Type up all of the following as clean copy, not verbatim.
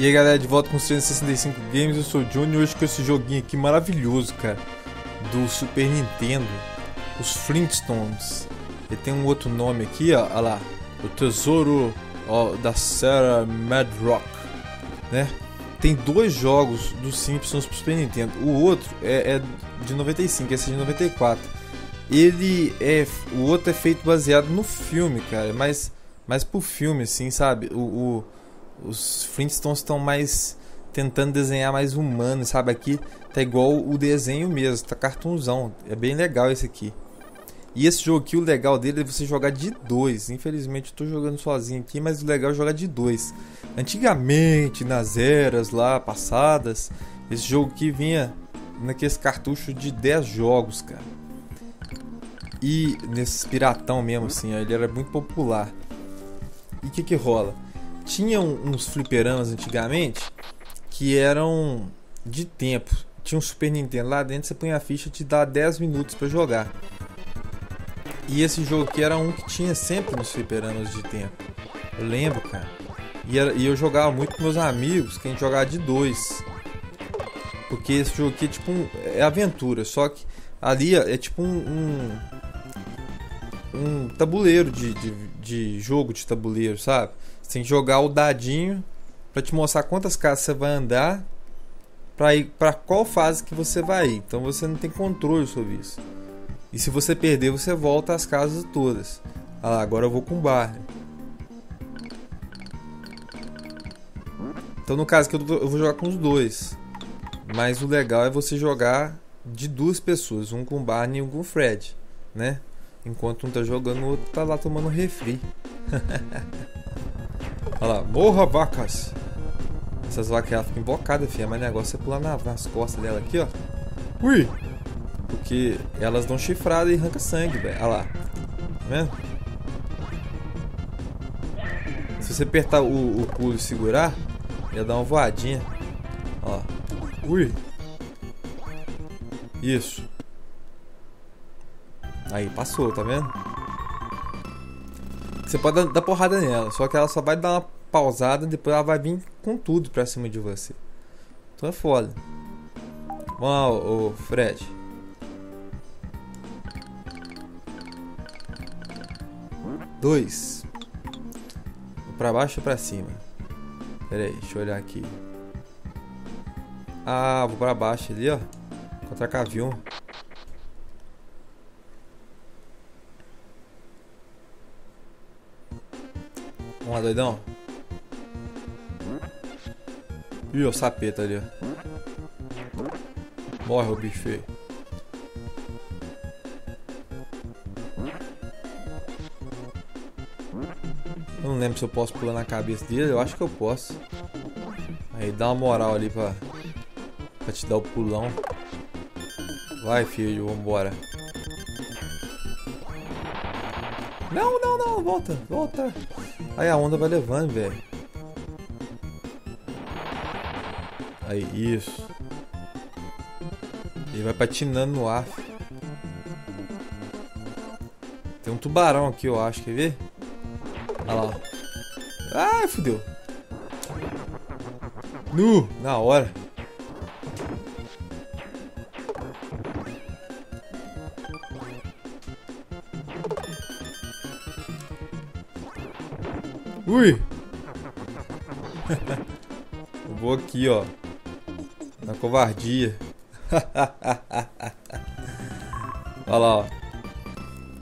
E aí galera, de volta com os 365 Games, eu sou o Johnny, hoje com esse joguinho aqui maravilhoso, cara, do Super Nintendo, os Flintstones. Ele tem um outro nome aqui, ó, olha lá, o Tesouro, ó, da Sierra Madrock, né? Tem dois jogos dos Simpsons pro Super Nintendo, o outro é de 95, esse é de 94. O outro é feito baseado no filme, cara, mas pro filme, assim, sabe? Os Flintstones estão mais tentando desenhar mais humano, sabe? Aqui tá igual o desenho mesmo, tá cartunzão. É bem legal esse aqui. E esse jogo aqui, o legal dele é você jogar de dois. Infelizmente eu tô jogando sozinho aqui, mas o legal é jogar de dois. Antigamente, nas eras lá passadas, esse jogo aqui vinha naqueles cartuchos de 10 jogos, cara. E nesses piratão mesmo, assim, ó, ele era muito popular. E o que rola? Tinha uns fliperamas antigamente que eram de tempo. Tinha um Super Nintendo lá dentro, você põe a ficha e te dá 10 minutos para jogar. E esse jogo aqui era um que tinha sempre nos fliperamas de tempo. Eu lembro, cara. E eu jogava muito com meus amigos, que a gente jogava de dois. Porque esse jogo aqui é tipo é aventura, só que ali é tipo um tabuleiro de jogo de tabuleiro, sabe? Você tem que jogar o dadinho para te mostrar quantas casas você vai andar, para ir para qual fase que você vai ir. Então você não tem controle sobre isso. E se você perder, você volta às casas todas. Ah lá, agora eu vou com o Barney. Então no caso que eu vou jogar com os dois. Mas o legal é você jogar de duas pessoas, um com o Barney e um com o Fred, né? Enquanto um tá jogando, o outro tá lá tomando refri. Olha lá, morra vacas! Essas vacas elas ficam embocadas, filha, mas o negócio é pular nas costas dela aqui, ó. Ui! Porque elas dão chifrada e arranca sangue, velho. Olha lá, tá vendo? Se você apertar o pulo e segurar, ia dar uma voadinha. Ó, ui! Isso. Aí, passou, tá vendo? Você pode dar porrada nela, só que ela só vai dar uma pausada, depois ela vai vir com tudo pra cima de você. Então é foda. Vamos lá, ô Fred. Dois. Pra baixo ou pra cima? Pera aí, deixa eu olhar aqui. Ah, vou pra baixo ali, ó. Contra cavião. Vamos lá, doidão. Ih, o sapeta ali, ó. Morre, o bicho feio. Eu não lembro se eu posso pular na cabeça dele. Eu acho que eu posso. Aí dá uma moral ali pra te dar o pulão. Vai, filho, vambora. Não, não, não, volta, volta. Aí a onda vai levando, velho. Aí, isso. Ele vai patinando no ar. Tem um tubarão aqui, eu acho, quer ver? Olha lá. Ai, fudeu. Nu, na hora. Ui! Eu vou aqui, ó. Na covardia. Olha lá, ó.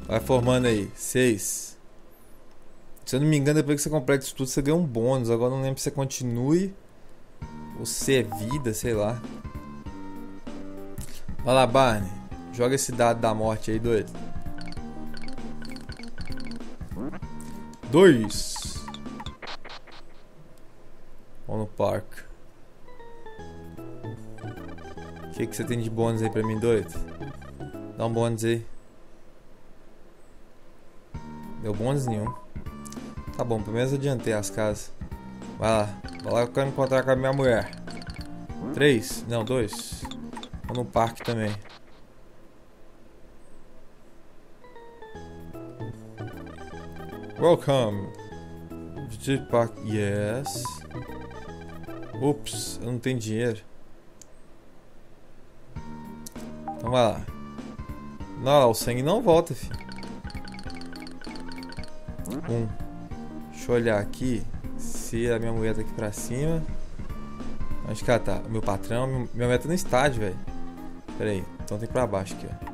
Vai formando aí. 6. Se eu não me engano, depois que você completa isso tudo, você ganha um bônus. Agora não lembro se você continue ou se é vida, sei lá. Olha lá, Barney. Joga esse dado da morte aí, doido. 2. Vamos no parque. O que você tem de bônus aí pra mim, doido? Dá um bônus aí. Deu bônus nenhum. Tá bom, pelo menos adiantei as casas. Vai lá. Vai lá que eu quero encontrar com a minha mulher. 3. Não, 2. Vamos no parque também. Welcome. Park. Yes. Ups, eu não tenho dinheiro. Então vai lá. Não, o sangue não volta, filho. Deixa eu olhar aqui se a minha mulher tá aqui pra cima. Onde que ela tá? O meu patrão, minha mulher tá no estádio, velho. Pera aí, então tem pra baixo aqui, ó.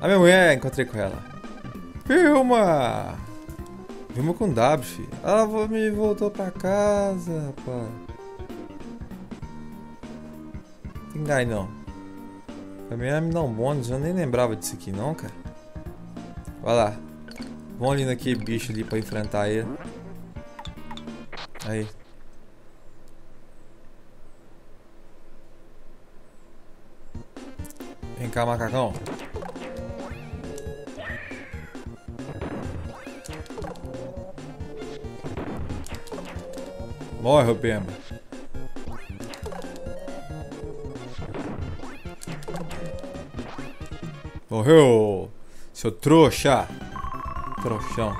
A minha mulher, encontrei com ela. Vilma! Vilma com W, filho. Ela me voltou pra casa, rapaz. Não tem gai, não. A minha mulher me dá um bônus, eu nem lembrava disso aqui, não, cara. Vai lá. Vamos ali naquele bicho ali pra enfrentar ele. Aí. Vem cá, macacão. Morre, Pema. Morreu, seu trouxa. Trouxão.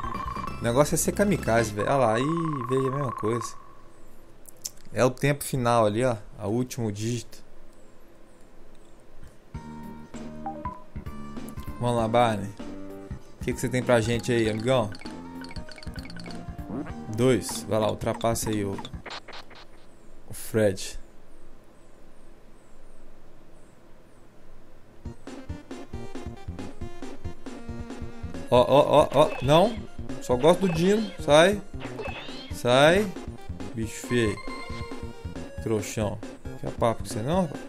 O negócio é ser kamikaze, velho. Olha lá, aí veio a mesma coisa. É o tempo final ali, ó. A último dígito. Vamos lá, Barney. O que você tem pra gente aí, amigão? 2, vai lá, ultrapassa aí o Fred. Ó, ó, ó, ó, não. Só gosto do Dino, sai. Sai. Bicho feio. Trouxão. Que é papo com você não, rapaz?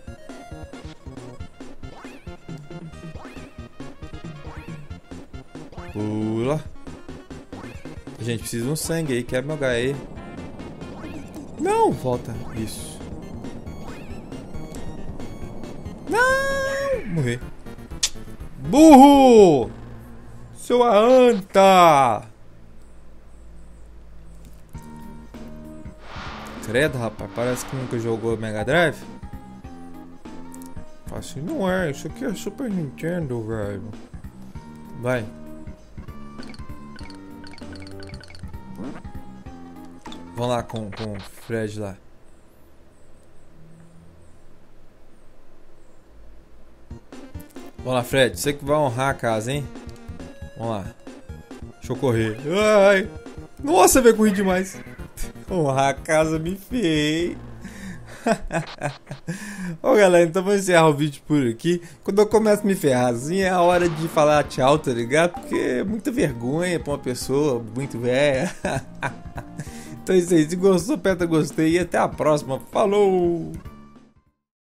Pula. A gente precisa de um sangue aí, quebra meu HE. Não, volta. Isso. Não! Morri. Burro! Seu anta! Credo, rapaz. Parece que nunca jogou Mega Drive. Assim não é. Isso aqui é Super Nintendo, velho. Vai. Vamos lá com o Fred lá. Vamos lá, Fred. Você que vai honrar a casa, hein? Vamos lá. Deixa eu correr. Ai. Nossa, veio correr demais. Honrar a casa me fez. Ô, galera, então vou encerrar o vídeo por aqui. Quando eu começo a me ferrar assim, é a hora de falar tchau, tá ligado? Porque é muita vergonha pra uma pessoa muito velha. Então é isso aí, se gostou, aperta gostei e até a próxima. Falou!